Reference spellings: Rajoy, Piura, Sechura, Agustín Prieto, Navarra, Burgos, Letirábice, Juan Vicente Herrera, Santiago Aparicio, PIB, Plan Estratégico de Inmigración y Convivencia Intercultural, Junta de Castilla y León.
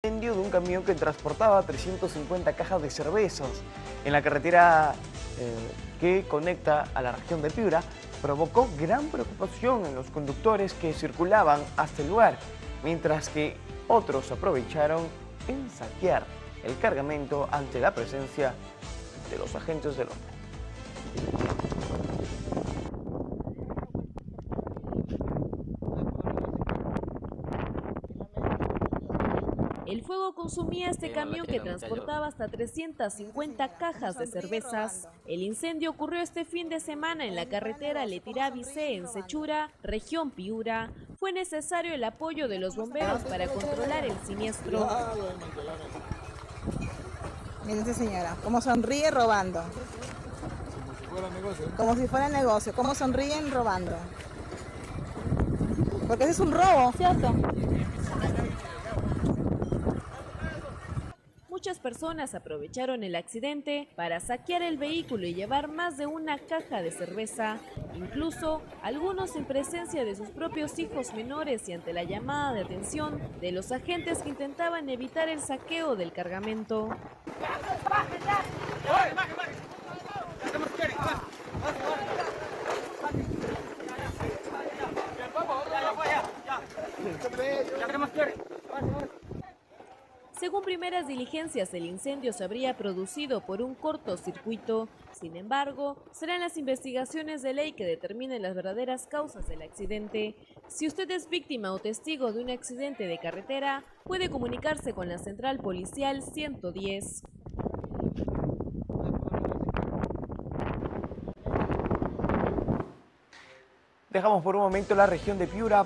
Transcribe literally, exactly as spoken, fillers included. El incendio de un camión que transportaba trescientas cincuenta cajas de cervezas en la carretera eh, que conecta a la región de Piura provocó gran preocupación en los conductores que circulaban hasta el lugar, mientras que otros aprovecharon en saquear el cargamento ante la presencia de los agentes del orden. El fuego consumía este camión que transportaba hasta trescientas cincuenta cajas de cervezas. El incendio ocurrió este fin de semana en la carretera Letirábice, en Sechura, región Piura. Fue necesario el apoyo de los bomberos para controlar el siniestro. Miren esa señora, cómo sonríe robando. Como si fuera negocio, cómo sonríen robando. Porque ese es un robo, ¿cierto? Muchas personas aprovecharon el accidente para saquear el vehículo y llevar más de una caja de cerveza, incluso algunos en presencia de sus propios hijos menores y ante la llamada de atención de los agentes que intentaban evitar el saqueo del cargamento. Según primeras diligencias, el incendio se habría producido por un cortocircuito. Sin embargo, serán las investigaciones de ley que determinen las verdaderas causas del accidente. Si usted es víctima o testigo de un accidente de carretera, puede comunicarse con la Central Policial ciento diez. Dejamos por un momento la región de Piura.